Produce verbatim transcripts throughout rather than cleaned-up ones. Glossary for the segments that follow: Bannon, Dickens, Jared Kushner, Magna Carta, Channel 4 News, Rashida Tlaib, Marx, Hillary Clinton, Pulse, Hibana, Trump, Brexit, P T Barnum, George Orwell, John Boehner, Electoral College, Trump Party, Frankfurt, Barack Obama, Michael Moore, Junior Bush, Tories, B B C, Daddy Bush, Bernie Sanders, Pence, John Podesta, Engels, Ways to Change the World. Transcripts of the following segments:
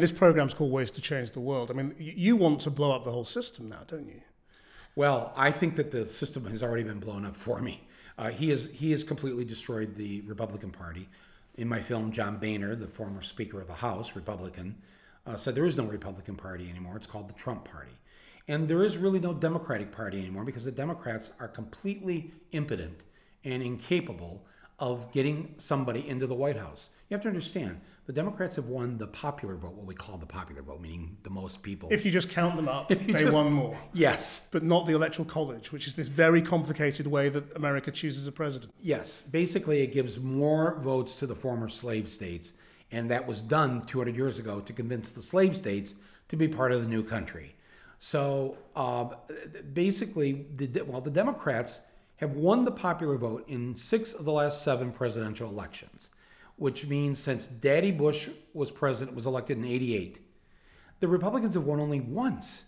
This program's called Ways to Change the World. I mean, you want to blow up the whole system now, don't you? Well, I think that the system has already been blown up for me. Uh, he has he has completely destroyed the Republican Party. In my film, John Boehner, the former Speaker of the House, Republican, uh, said there is no Republican Party anymore. It's called the Trump Party. And there is really no Democratic Party anymore because the Democrats are completely impotent and incapable of getting somebody into the White House. You have to understand, the Democrats have won the popular vote, what we call the popular vote, meaning the most people. If you just count them up, they just, won more. Yes. But not the Electoral College, which is this very complicated way that America chooses a president. Yes. Basically, it gives more votes to the former slave states, and that was done two hundred years ago to convince the slave states to be part of the new country. So uh, basically, the, well, the Democrats have won the popular vote in six of the last seven presidential elections, which means since Daddy Bush was president, was elected in eighty-eight, the Republicans have won only once,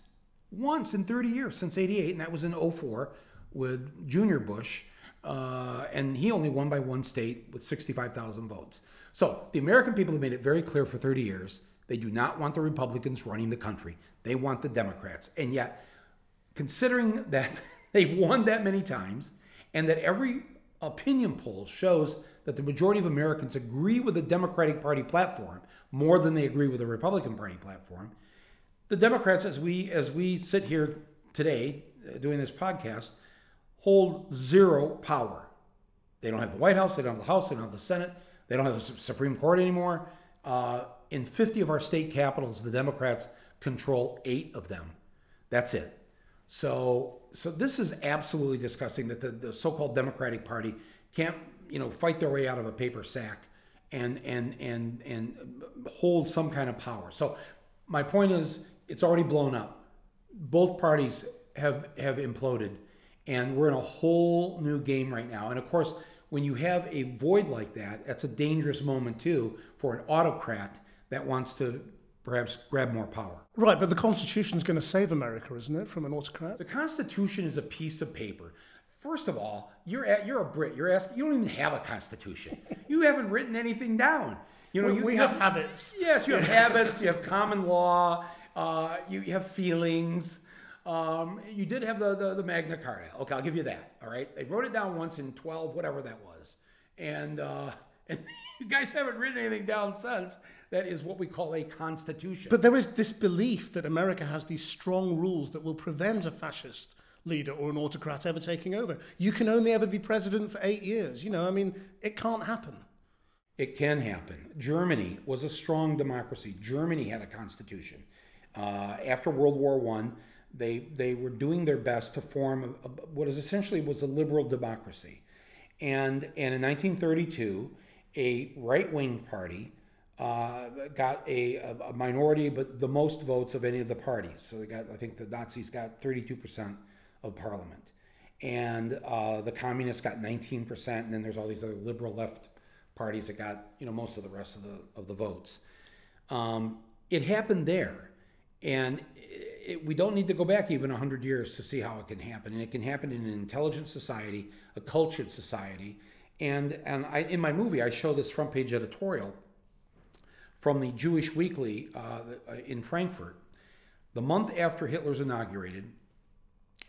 once in thirty years since eighty-eight, and that was in oh four with Junior Bush, uh, and he only won by one state with sixty-five thousand votes. So the American people have made it very clear for thirty years, they do not want the Republicans running the country. They want the Democrats. And yet, considering that they've won that many times, and that every opinion poll shows that the majority of Americans agree with the Democratic Party platform more than they agree with the Republican Party platform, the Democrats, as we, as we sit here today uh, doing this podcast, hold zero power. They don't have the White House, they don't have the House, they don't have the Senate, they don't have the Supreme Court anymore. Uh, in fifty of our state capitals, the Democrats control eight of them. That's it. So, so this is absolutely disgusting that the, the so-called Democratic Party can't, you know, fight their way out of a paper sack and, and, and, and hold some kind of power. So my point is, it's already blown up. Both parties have, have imploded, and we're in a whole new game right now. And of course, when you have a void like that, that's a dangerous moment too for an autocrat that wants to perhaps grab more power. Right, but the Constitution is going to save America, isn't it, from an autocrat? The Constitution is a piece of paper. First of all, you're at, you're a Brit. You're asking. You don't even have a Constitution. You haven't written anything down. You know, we, you, we have, have habits. Yes, you have habits. You have common law. Uh, you, you have feelings. Um, you did have the, the the Magna Carta. Okay, I'll give you that. All right, they wrote it down once in twelve, whatever that was, and uh, and you guys haven't written anything down since. That is what we call a constitution. But there is this belief that America has these strong rules that will prevent a fascist leader or an autocrat ever taking over. You can only ever be president for eight years. You know, I mean, it can't happen. It can happen. Germany was a strong democracy. Germany had a constitution. Uh, after World War One, they, they were doing their best to form a, a, what is essentially was a liberal democracy. And, and in nineteen thirty-two, a right-wing party Uh, got a, a minority, but the most votes of any of the parties. So they got, I think the Nazis got thirty-two percent of parliament. And uh, the communists got nineteen percent. And then there's all these other liberal left parties that got, you know, most of the rest of the, of the votes. Um, it happened there. And it, it, we don't need to go back even one hundred years to see how it can happen. And it can happen in an intelligent society, a cultured society. And, and I, in my movie, I show this front page editorial from the Jewish Weekly uh, in Frankfurt, the month after Hitler's inaugurated,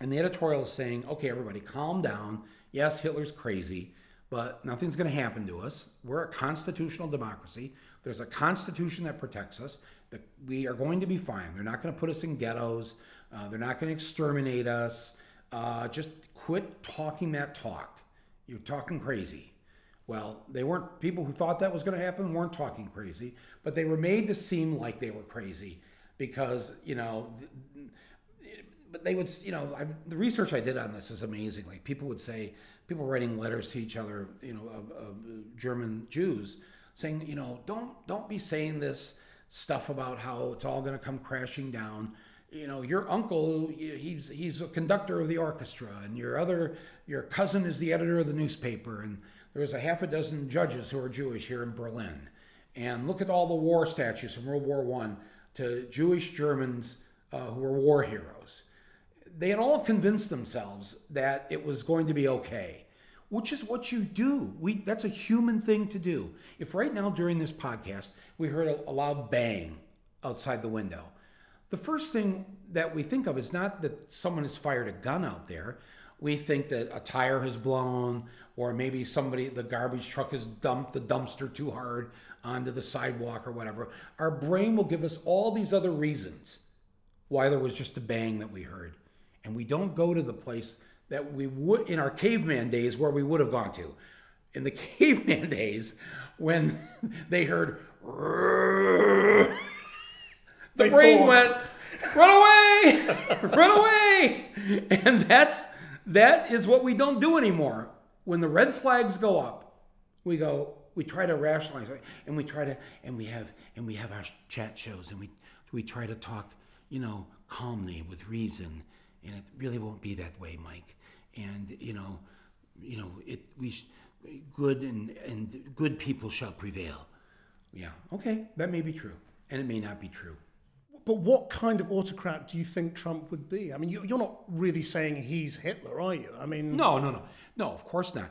and the editorial is saying, okay, everybody, calm down. Yes, Hitler's crazy, but nothing's going to happen to us. We're a constitutional democracy. There's a constitution that protects us. That we are going to be fine. They're not going to put us in ghettos. Uh, they're not going to exterminate us. Uh, just quit talking that talk. You're talking crazy. Well, they weren't, people who thought that was going to happen weren't talking crazy, but they were made to seem like they were crazy because, you know, but they would, you know, I, the research I did on this is amazing. Like people would say, people writing letters to each other, you know, of, of German Jews saying, you know, don't, don't be saying this stuff about how it's all going to come crashing down. You know, your uncle, he's, he's a conductor of the orchestra, and your other, your cousin is the editor of the newspaper, and there's a half a dozen judges who are Jewish here in Berlin. And look at all the war statues from World War One to Jewish Germans uh, who were war heroes. They had all convinced themselves that it was going to be okay, which is what you do. We, that's a human thing to do. If right now during this podcast, we heard a, a loud bang, outside the window. The first thing that we think of is not that someone has fired a gun out there. We think that a tire has blown, or maybe somebody, the garbage truck has dumped the dumpster too hard onto the sidewalk or whatever. Our brain will give us all these other reasons why there was just a bang that we heard. And we don't go to the place that we would, in our caveman days, where we would have gone to. In the caveman days, when they heard, the they brain fall. went, run away, run away. And that's, that is what we don't do anymore. When the red flags go up, we go, we try to rationalize it, and we try to, and we have, and we have our chat shows, and we, we try to talk, you know, calmly with reason. And it really won't be that way, Mike. And you know, you know, it. We sh good and and good people shall prevail. Yeah, okay, that may be true, and it may not be true. But what kind of autocrat do you think Trump would be? I mean, you, you're not really saying he's Hitler, are you? I mean, no, no, no, no. Of course not.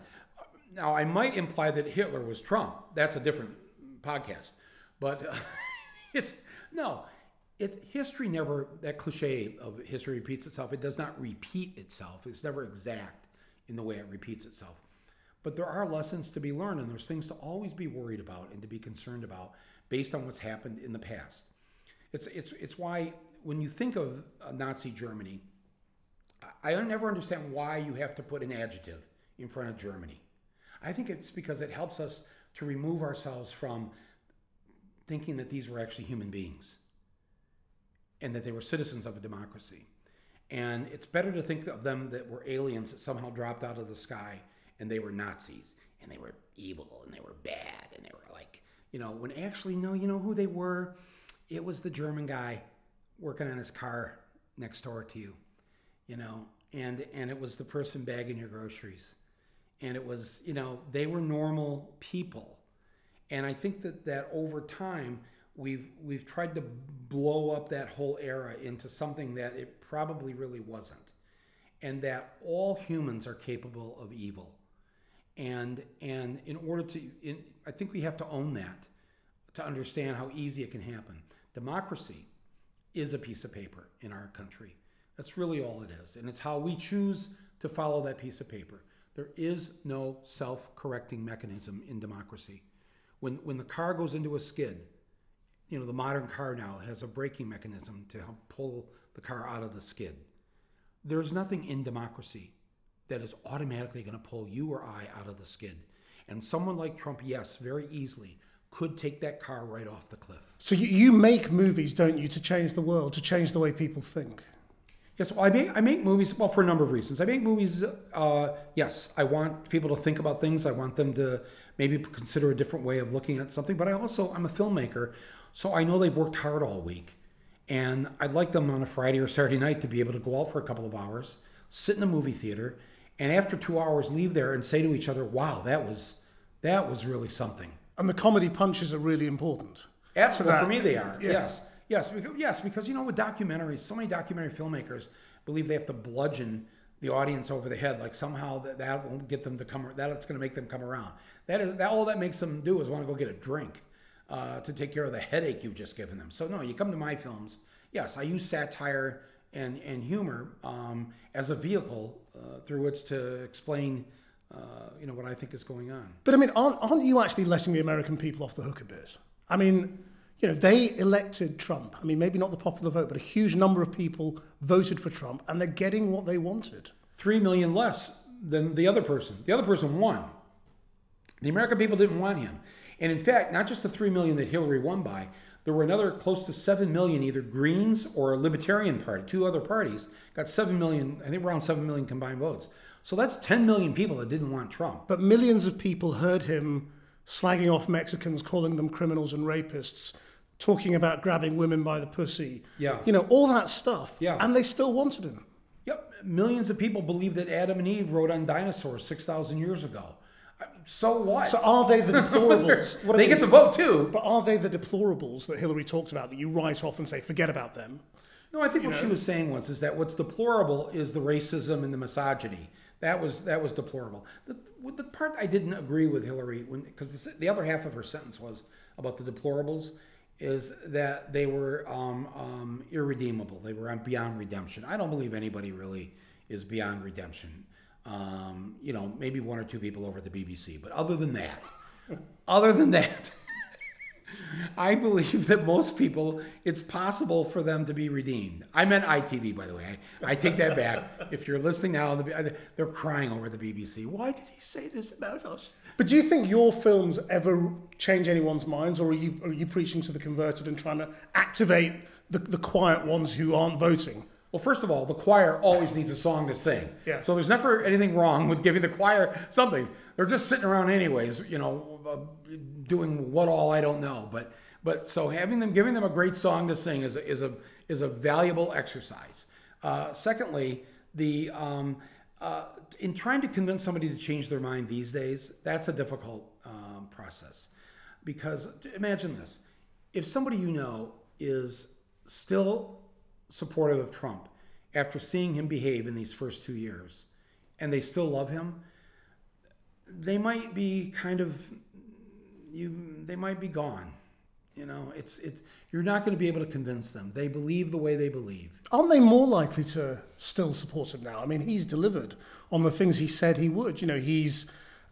Now, I might imply that Hitler was Trump. That's a different podcast. But uh, it's no. It, history never, that cliche of history repeats itself, it does not repeat itself. It's never exact in the way it repeats itself. But there are lessons to be learned, and there's things to always be worried about and to be concerned about based on what's happened in the past. It's, it's, it's why when you think of Nazi Germany, I, I never understand why you have to put an adjective in front of Germany. I think it's because it helps us to remove ourselves from thinking that these were actually human beings, and that they were citizens of a democracy. And it's better to think of them that were aliens that somehow dropped out of the sky, and they were Nazis, and they were evil, and they were bad, and they were like, you know, when actually, no, you know who they were? It was the German guy working on his car next door to you, you know, and, and it was the person bagging your groceries. And it was, you know, they were normal people. And I think that, that over time, We've, we've tried to blow up that whole era into something that it probably really wasn't. And that all humans are capable of evil. And, and in order to, in, I think we have to own that to understand how easy it can happen. Democracy is a piece of paper in our country. That's really all it is. And it's how we choose to follow that piece of paper. There is no self-correcting mechanism in democracy. When, when the car goes into a skid, you know, the modern car now has a braking mechanism to help pull the car out of the skid. There's nothing in democracy that is automatically going to pull you or I out of the skid. And someone like Trump, yes, very easily could take that car right off the cliff. So you, you make movies, don't you, to change the world, to change the way people think? Yes, well, I make, I make movies, well, for a number of reasons. I make movies, uh, yes, I want people to think about things. I want them to maybe consider a different way of looking at something. But I also, I'm a filmmaker. So I know they've worked hard all week, and I'd like them on a Friday or Saturday night to be able to go out for a couple of hours, sit in a movie theater, and after two hours leave there and say to each other, wow, that was, that was really something. And the comedy punches are really important. Absolutely, for me they are, yeah. yes. Yes because, yes, because you know, with documentaries, so many documentary filmmakers believe they have to bludgeon the audience over the head, like somehow that, that won't get them to come, that's gonna make them come around. That is, that, all that makes them do is wanna go get a drink. Uh, to take care of the headache you've just given them. So no, you come to my films, yes, I use satire and, and humor um, as a vehicle uh, through which to explain uh, you know, what I think is going on. But I mean, aren't, aren't you actually letting the American people off the hook a bit? I mean, you know, they elected Trump. I mean, maybe not the popular vote, but a huge number of people voted for Trump, and they're getting what they wanted. Three million less than the other person. The other person won. The American people didn't want him. And in fact, not just the three million that Hillary won by, there were another close to seven million, either Greens or a Libertarian Party, two other parties, got seven million, I think around seven million combined votes. So that's ten million people that didn't want Trump. But millions of people heard him slagging off Mexicans, calling them criminals and rapists, talking about grabbing women by the pussy, yeah. you know, all that stuff. Yeah. And they still wanted him. Yep, millions of people believed that Adam and Eve rode on dinosaurs six thousand years ago. So what? So are they the deplorables? what they get the vote too. But are they the deplorables that Hillary talks about that you write off and say, forget about them? No, I think you what know? she was saying once is that what's deplorable is the racism and the misogyny. That was, that was deplorable. The, the part I didn't agree with Hillary, because the, the other half of her sentence was about the deplorables, is that they were um, um, irredeemable. They were beyond redemption. I don't believe anybody really is beyond redemption. Um, you know, maybe one or two people over at the B B C. But other than that, other than that, I believe that most people, it's possible for them to be redeemed. I meant I T V, by the way. I, I take that back. If you're listening now, they're crying over the B B C. Why did he say this about us? But do you think your films ever change anyone's minds, or are you, are you preaching to the converted and trying to activate the, the quiet ones who aren't voting? Well, first of all, the choir always needs a song to sing. Yeah. So there's never anything wrong with giving the choir something. They're just sitting around anyways, you know, uh, doing what all I don't know. But but so having them, giving them a great song to sing is a, is a is a valuable exercise. Uh, secondly, the um, uh, in trying to convince somebody to change their mind these days, that's a difficult um, process, because imagine this: if somebody you know is still supportive of Trump after seeing him behave in these first two years, and they still love him, they might be kind of you. They might be gone. You know, it's it's. You're not going to be able to convince them. They believe the way they believe. Aren't they more likely to still support him now? I mean, he's delivered on the things he said he would. You know, he's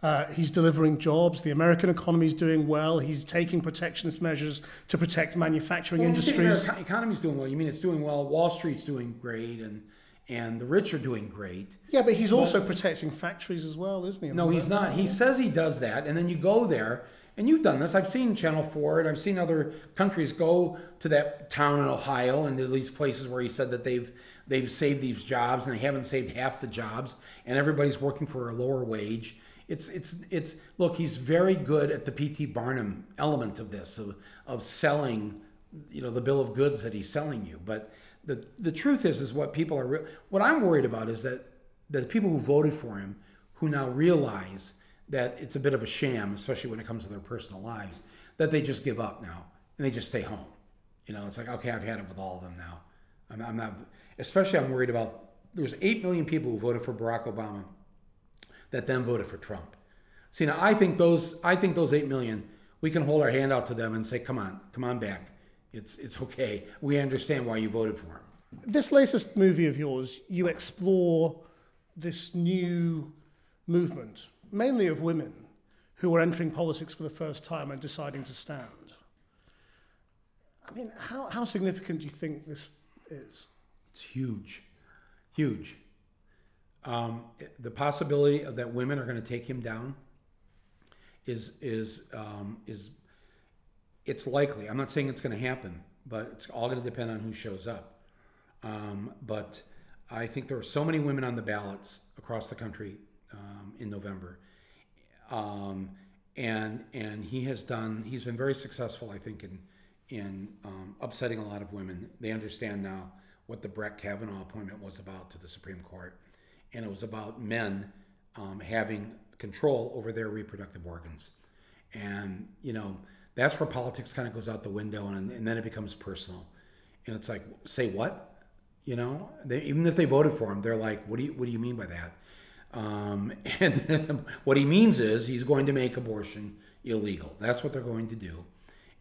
uh, he's delivering jobs. The American economy's doing well. He's taking protectionist measures to protect manufacturing well, industries. The American economy's doing well. You mean it's doing well? Wall Street's doing great, and. And the rich are doing great. Yeah, but he's but, also protecting factories as well, isn't he? No, he's not. He says he does that, and then you go there, and you've done this. I've seen Channel four, and I've seen other countries go to that town in Ohio and to these places where he said that they've they've saved these jobs, and they haven't saved half the jobs, and everybody's working for a lower wage. It's it's it's look, he's very good at the P T Barnum element of this, of of selling, you know, the bill of goods that he's selling you, but. The, the truth is, is what people are, what I'm worried about is that the people who voted for him, who now realize that it's a bit of a sham, especially when it comes to their personal lives, that they just give up now and they just stay home. You know, it's like, okay, I've had it with all of them now. I'm, I'm not, especially I'm worried about, there's eight million people who voted for Barack Obama that then voted for Trump. See, now I think those, I think those eight million, we can hold our hand out to them and say, come on, come on back. It's, it's okay. We understand why you voted for him. This latest movie of yours, you explore this new movement, mainly of women, who are entering politics for the first time and deciding to stand. I mean, how, how significant do you think this is? It's huge, huge. Um, the possibility of that women are going to take him down is, is, um, is it's likely. I'm not saying it's going to happen, but it's all going to depend on who shows up. Um, but I think there are so many women on the ballots across the country um, in November, um, and and he has done. He's been very successful, I think, in in um, upsetting a lot of women. They understand now what the Brett Kavanaugh appointment was about to the Supreme Court, and it was about men um, having control over their reproductive organs, and you know. That's where politics kind of goes out the window, and, and then it becomes personal. And it's like, say what? You know, they, even if they voted for him, they're like, what do you, what do you mean by that? Um, and what he means is he's going to make abortion illegal. That's what they're going to do.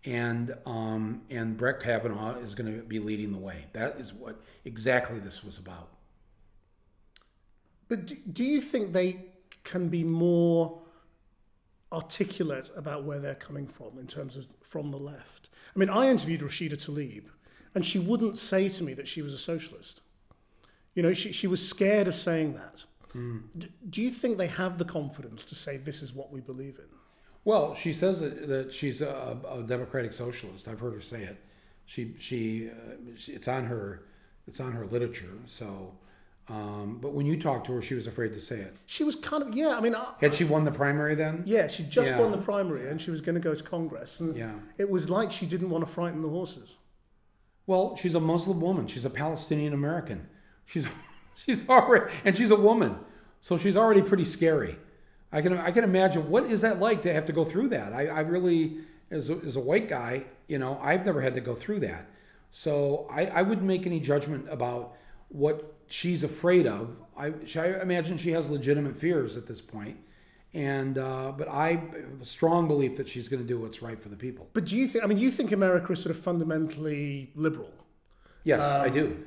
And, um, and Brett Kavanaugh is going to be leading the way. That is what exactly this was about. But do, do you think they can be more articulate about where they're coming from in terms of from the left? I mean, I interviewed Rashida Tlaib, and she wouldn't say to me that she was a socialist. You know, she, she was scared of saying that. Mm. D do you think they have the confidence to say this is what we believe in? Well, she says that, that she's a, a democratic socialist. I've heard her say it. She, she, uh, she it's on her, it's on her literature. So. Um, but when you talked to her, she was afraid to say it. She was kind of, yeah, I mean... I, Had she won the primary then? Yeah, she just yeah. won the primary, and she was going to go to Congress. And yeah. It was like she didn't want to frighten the horses. Well, she's a Muslim woman. She's a Palestinian-American. She's she's already... And she's a woman. So she's already pretty scary. I can, I can imagine, what is that like to have to go through that? I, I really, as a, as a white guy, you know, I've never had to go through that. So I, I wouldn't make any judgment about what... she's afraid of. I, I imagine she has legitimate fears at this point, And uh, but I have a strong belief that she's going to do what's right for the people. But do you think? I mean, you think America is sort of fundamentally liberal? Yes, um, I do.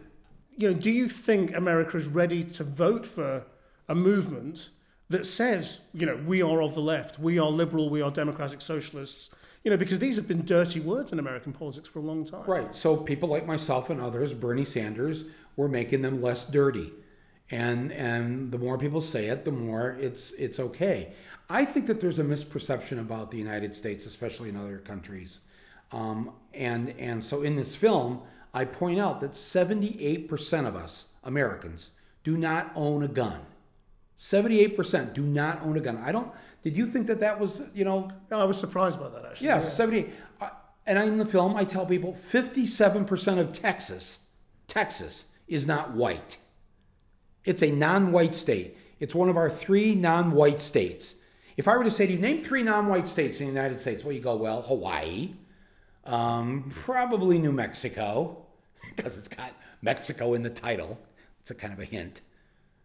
You know, do you think America is ready to vote for a movement that says, you know, we are of the left, we are liberal, we are democratic socialists? You know, because these have been dirty words in American politics for a long time. Right. So people like myself and others, Bernie Sanders, were making them less dirty. And and the more people say it, the more it's it's okay. I think that there's a misperception about the United States, especially in other countries. Um, and and so in this film, I point out that seventy-eight percent of us Americans do not own a gun. seventy-eight percent do not own a gun. I don't. Did you think that that was, you know? No, I was surprised by that actually. Yeah, yeah. seventy-eight. Uh, and I, in the film, I tell people fifty-seven percent of Texas, Texas is not white. It's a non-white state. It's one of our three non-white states. If I were to say to you, name three non-white states in the United States, well, you go, well, Hawaii, um, probably New Mexico, because it's got Mexico in the title. It's a kind of a hint.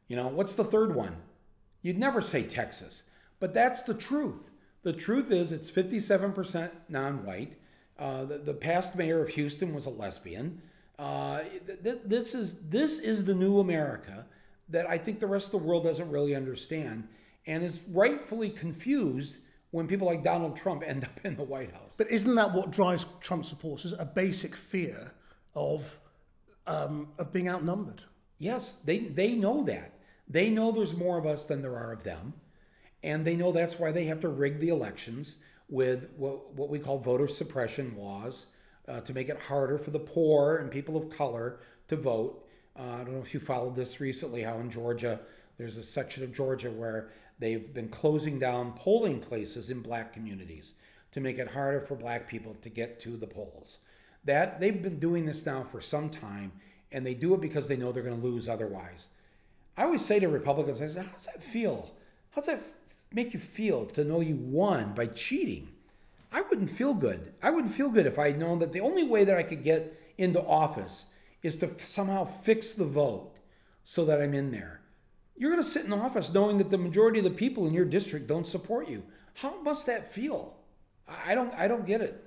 You know, what's the third one? You'd never say Texas, but that's the truth. The truth is it's fifty-seven percent non-white. Uh, the, the past mayor of Houston was a lesbian. Uh, th this is, this is the new America that I think the rest of the world doesn't really understand and is rightfully confused when people like Donald Trump end up in the White House. But isn't that what drives Trump supporters? A basic fear of, um, of being outnumbered. Yes, they, they know that. They know there's more of us than there are of them. And they know that's why they have to rig the elections with what, what we call voter suppression laws uh, to make it harder for the poor and people of color to vote. Uh, I don't know if you followed this recently, how in Georgia, there's a section of Georgia where they've been closing down polling places in black communities to make it harder for black people to get to the polls. That they've been doing this now for some time, and they do it because they know they're going to lose otherwise. I always say to Republicans, I say, how does that feel? How does that make you feel to know you won by cheating? I wouldn't feel good. I wouldn't feel good if I had known that the only way that I could get into office is to somehow fix the vote so that I'm in there. You're going to sit in office knowing that the majority of the people in your district don't support you. How must that feel? I don't, I don't get it.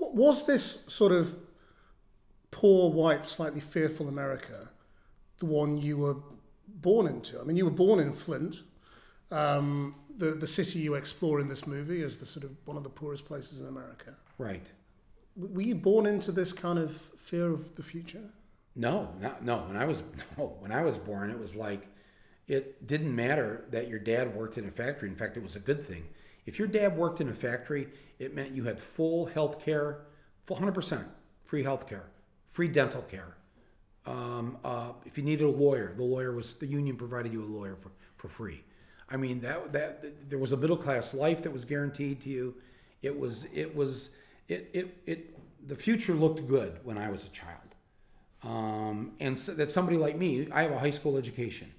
Was this sort of poor, white, slightly fearful America the one you were born into? I mean, you were born in Flint. Um, the, the city you explore in this movie is the sort of one of the poorest places in America. Right. Were you born into this kind of fear of the future? No, not, no. When I was no, when I was born, it was like it didn't matter that your dad worked in a factory. In fact, it was a good thing. If your dad worked in a factory, it meant you had full health care, full one hundred percent free health care, free dental care. Um, uh, if you needed a lawyer, the lawyer was the union provided you a lawyer for for free. I mean, that that there was a middle class life that was guaranteed to you. It was it was. It, it, it, the future looked good when I was a child. Um, and so that somebody like me, I have a high school education,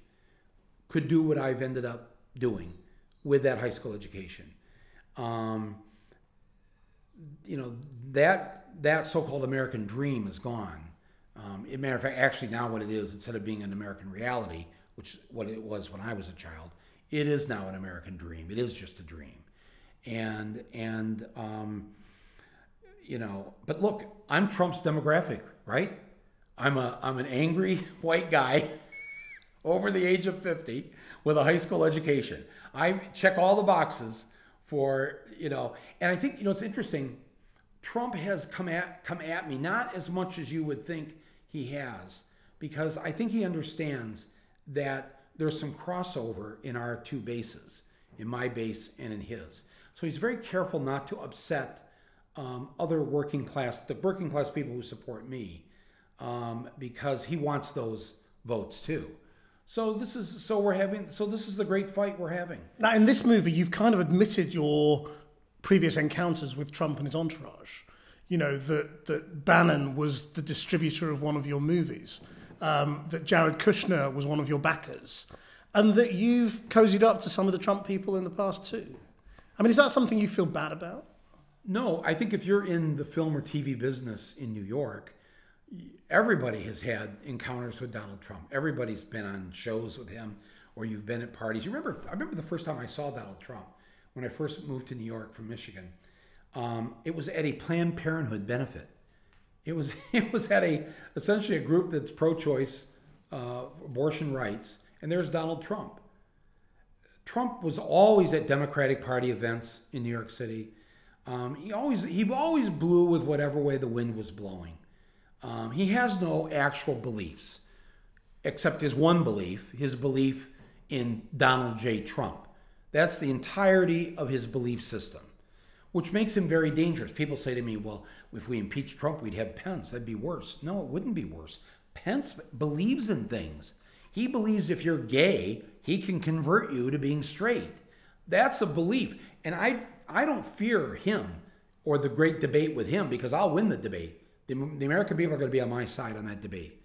could do what I've ended up doing with that high school education. Um, you know, that, that so-called American dream is gone. Um, as a matter of fact, actually now what it is, instead of being an American reality, which is what it was when I was a child, it is now an American dream. It is just a dream. And, and, um, you know, but look, I'm Trump's demographic, right? I'm a I'm an angry white guy over the age of fifty with a high school education. I check all the boxes for, you know, and I think, you know, it's interesting. Trump has come at come at me not as much as you would think he has, because I think he understands that there's some crossover in our two bases, in my base and in his. So he's very careful not to upset Um, other working class, the working class people who support me, um, because he wants those votes too. So this is so we're having so this is the great fight we're having. Now in this movie, you've kind of admitted your previous encounters with Trump and his entourage. You know that that Bannon was the distributor of one of your movies, um, that Jared Kushner was one of your backers, and that you've cozied up to some of the Trump people in the past too. I mean, is that something you feel bad about? No, I think if you're in the film or T V business in New York, everybody has had encounters with Donald Trump. Everybody's been on shows with him, or you've been at parties. You remember, I remember the first time I saw Donald Trump. when I first moved to New York from Michigan, um, it was at a Planned Parenthood benefit. It was it was at a essentially a group that's pro-choice, uh, abortion rights, and there's Donald Trump. Trump was always at Democratic Party events in New York City. Um, he always he always blew with whatever way the wind was blowing. Um, he has no actual beliefs, except his one belief, his belief in Donald J. Trump. That's the entirety of his belief system, which makes him very dangerous. People say to me, well, if we impeach Trump, we'd have Pence. That'd be worse. No, it wouldn't be worse. Pence believes in things. He believes if you're gay, he can convert you to being straight. That's a belief. And I, I don't fear him or the great debate with him, because I'll win the debate. The, the American people are going to be on my side on that debate.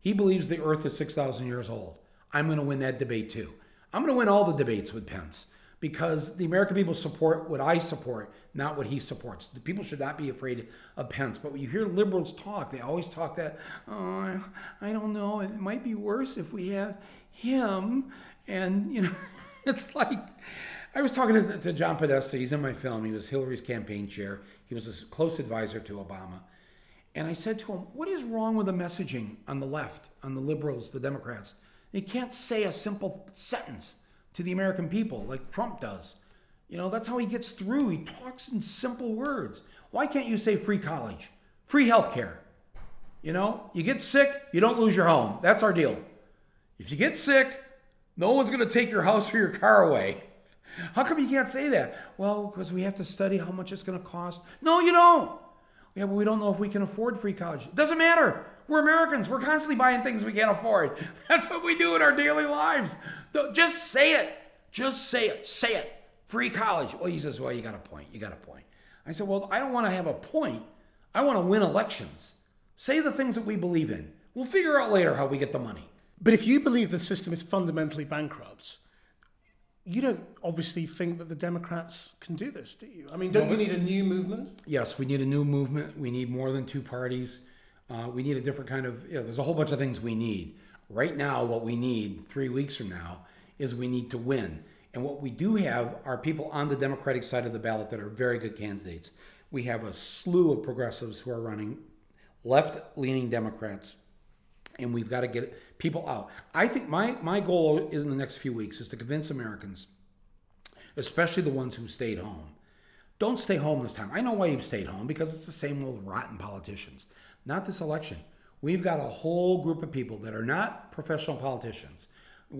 He believes the earth is six thousand years old. I'm going to win that debate too. I'm going to win all the debates with Pence, because the American people support what I support, not what he supports. The people should not be afraid of Pence. But when you hear liberals talk, they always talk that, oh, I don't know, it might be worse if we have him. And, you know, it's like, I was talking to, to John Podesta. He's in my film. He was Hillary's campaign chair. He was a close advisor to Obama. And I said to him, what is wrong with the messaging on the left, on the liberals, the Democrats? They can't say a simple sentence to the American people like Trump does. You know, that's how he gets through. He talks in simple words. Why can't you say free college, free health care? You know, you get sick, you don't lose your home. That's our deal. If you get sick, no one's going to take your house or your car away. How come you can't say that? Well, because we have to study how much it's going to cost. No, you don't. Yeah, but we don't know if we can afford free college. It doesn't matter. We're Americans. We're constantly buying things we can't afford. That's what we do in our daily lives. Just say it. Just say it. Say it. Free college. Well, he says, well, you got a point. You got a point. I said, well, I don't want to have a point. I want to win elections. Say the things that we believe in. We'll figure out later how we get the money. But if you believe the system is fundamentally bankrupt, you don't obviously think that the Democrats can do this, do you? I mean, don't we need a new movement? Yes, we need a new movement. We need more than two parties. Uh, we need a different kind of, you know, there's a whole bunch of things we need. Right now, what we need three weeks from now is we need to win. And what we do have are people on the Democratic side of the ballot that are very good candidates. We have a slew of progressives who are running, left-leaning Democrats, and we've got to get people out. I think my, my goal in the next few weeks is to convince Americans, especially the ones who stayed home, don't stay home this time. I know why you've stayed home, because it's the same old rotten politicians. Not this election. We've got a whole group of people that are not professional politicians.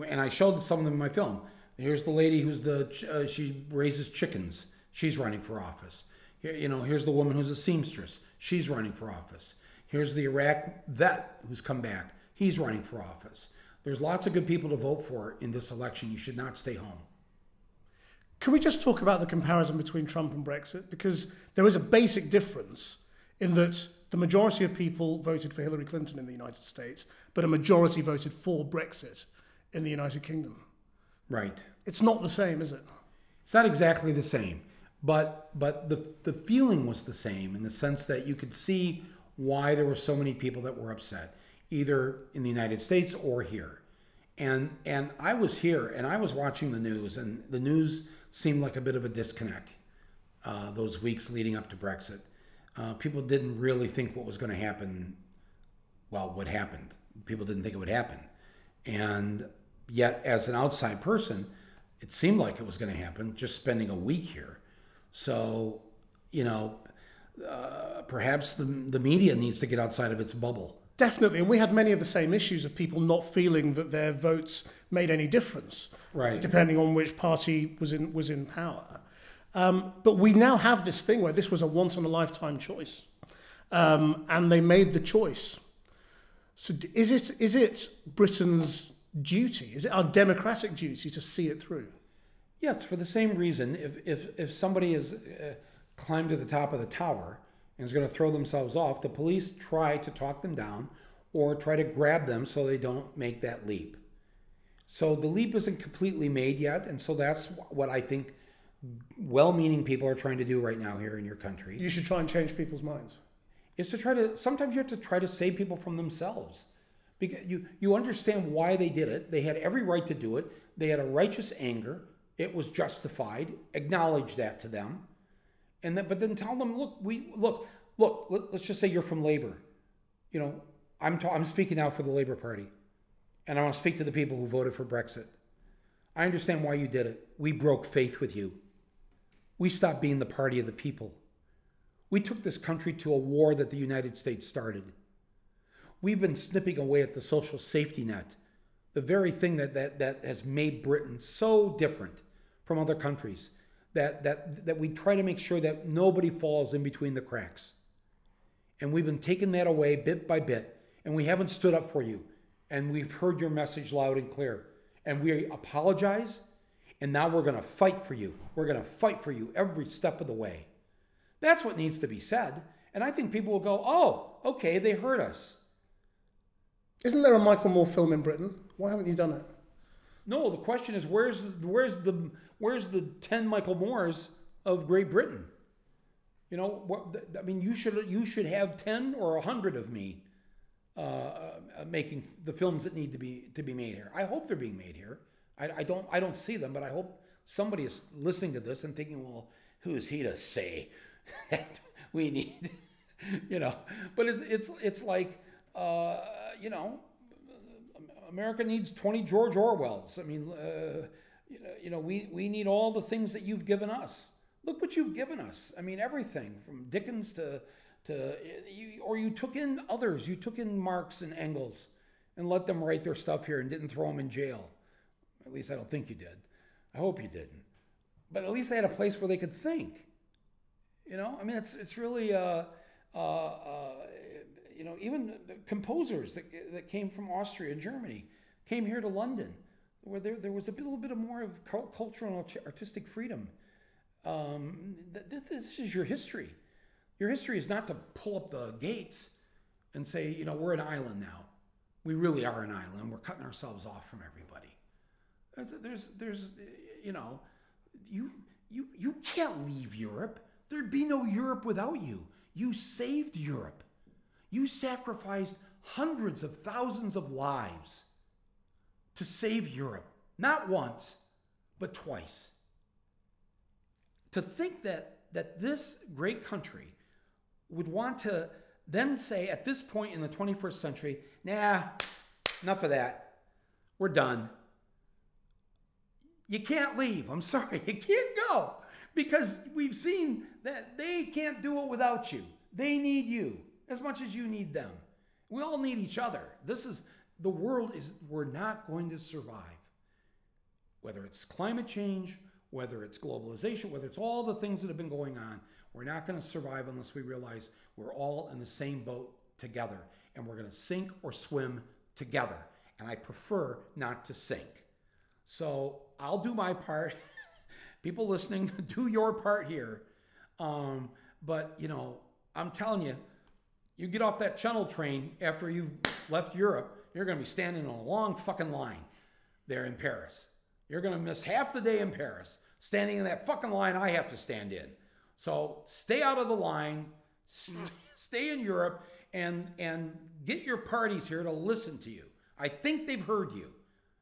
And I showed some of them in my film. Here's the lady who's the, uh, she raises chickens. She's running for office. Here, you know, here's the woman who's a seamstress. She's running for office. Here's the Iraq vet who's come back. He's running for office. There's lots of good people to vote for in this election. You should not stay home. Can we just talk about the comparison between Trump and Brexit? Because there is a basic difference in that the majority of people voted for Hillary Clinton in the United States, but a majority voted for Brexit in the United Kingdom. Right. It's not the same, is it? It's not exactly the same. But, but the, the feeling was the same, in the sense that you could see why there were so many people that were upset, either in the United States or here. And, and I was here, and I was watching the news, and the news seemed like a bit of a disconnect uh, those weeks leading up to Brexit. Uh, people didn't really think what was going to happen, well, what happened. People didn't think it would happen. And yet, as an outside person, it seemed like it was going to happen, just spending a week here. So, you know, Uh, perhaps the, the media needs to get outside of its bubble. Definitely. And we had many of the same issues of people not feeling that their votes made any difference, right, depending on which party was in, was in power. Um, but we now have this thing where this was a once-in-a-lifetime choice, um, and they made the choice. So is it, is it Britain's duty, is it our democratic duty to see it through? Yes, for the same reason. If, if, if somebody is... Uh, climb to the top of the tower and is going to throw themselves off, the police try to talk them down or try to grab them so they don't make that leap. So the leap isn't completely made yet, and so that's what I think well-meaning people are trying to do right now here in your country. You should try and change people's minds. It's to try to, sometimes you have to try to save people from themselves. Because you, you understand why they did it. They had every right to do it. They had a righteous anger. it was justified, acknowledge that to them, and then, but then tell them, look, we look, look, let, let's just say you're from labor. You know, I'm ta- I'm speaking now for the Labor Party, and I want to speak to the people who voted for Brexit. I understand why you did it. We broke faith with you. We stopped being the party of the people. We took this country to a war that the United States started. We've been snipping away at the social safety net, the very thing that that, that has made Britain so different from other countries, that, that, that we try to make sure that nobody falls in between the cracks. And we've been taking that away bit by bit, and we haven't stood up for you. And we've heard your message loud and clear. And we apologize, and now we're going to fight for you. We're going to fight for you every step of the way. That's what needs to be said. And I think people will go, oh, okay, they heard us. Isn't there a Michael Moore film in Britain? Why haven't you done it? No, the question is, where's where's the where's the ten Michael Moores of Great Britain? You know, what, I mean, you should you should have ten or a hundred of me uh, making the films that need to be to be made here. I hope they're being made here. I, I don't I don't see them, but I hope somebody is listening to this and thinking, well, who is he to say that we need? You know, but it's it's it's like. Uh, you know, America needs twenty George Orwells. I mean, uh, you know, you know, we, we need all the things that you've given us. Look what you've given us. I mean, everything from Dickens to, to you, or you took in others. You took in Marx and Engels and let them write their stuff here and didn't throw them in jail. At least I don't think you did. I hope you didn't. But at least they had a place where they could think. You know, I mean, it's, it's really... Uh, uh, uh, You know, even the composers that, that came from Austria and Germany came here to London, where there, there was a little bit of more of cultural and artistic freedom. Um, this, this is your history. Your history is not to pull up the gates and say, you know, we're an island now. We really are an island. We're cutting ourselves off from everybody. There's, there's, there's you know, you, you, you can't leave Europe. There'd be no Europe without you. You saved Europe. You sacrificed hundreds of thousands of lives to save Europe. Not once, but twice. To think that, that this great country would want to then say at this point in the twenty-first century, nah, enough of that. We're done. You can't leave. I'm sorry. You can't go because we've seen that they can't do it without you. They need you as much as you need them. We all need each other. This is, the world is, we're not going to survive. Whether it's climate change, whether it's globalization, whether it's all the things that have been going on, we're not going to survive unless we realize we're all in the same boat together, and we're going to sink or swim together. And I prefer not to sink. So I'll do my part. People listening, do your part here. Um, but, you know, I'm telling you, you get off that Channel train after you've left Europe, you're going to be standing in a long fucking line there in Paris. You're going to miss half the day in Paris, standing in that fucking line I have to stand in. So stay out of the line, st stay in Europe, and, and get your parties here to listen to you. I think they've heard you.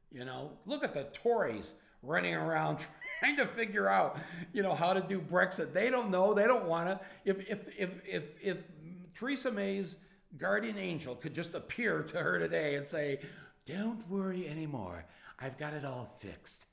You know, look at the Tories running around trying to figure out, you know, how to do Brexit. They don't know. They don't want to. If, if, if, if, if, Theresa May's guardian angel could just appear to her today and say, don't worry anymore. I've got it all fixed.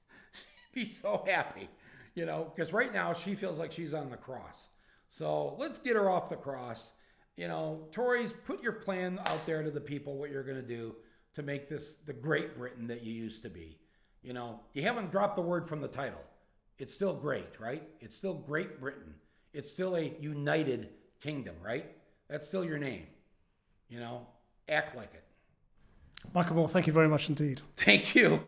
She'd be so happy, you know, because right now she feels like she's on the cross. So let's get her off the cross. You know, Tories, put your plan out there to the people, what you're going to do to make this the great Britain that you used to be. You know, you haven't dropped the word from the title. It's still great, right? It's still Great Britain. It's still a United Kingdom, right? That's still your name, you know, act like it. Michael Moore, thank you very much indeed. Thank you.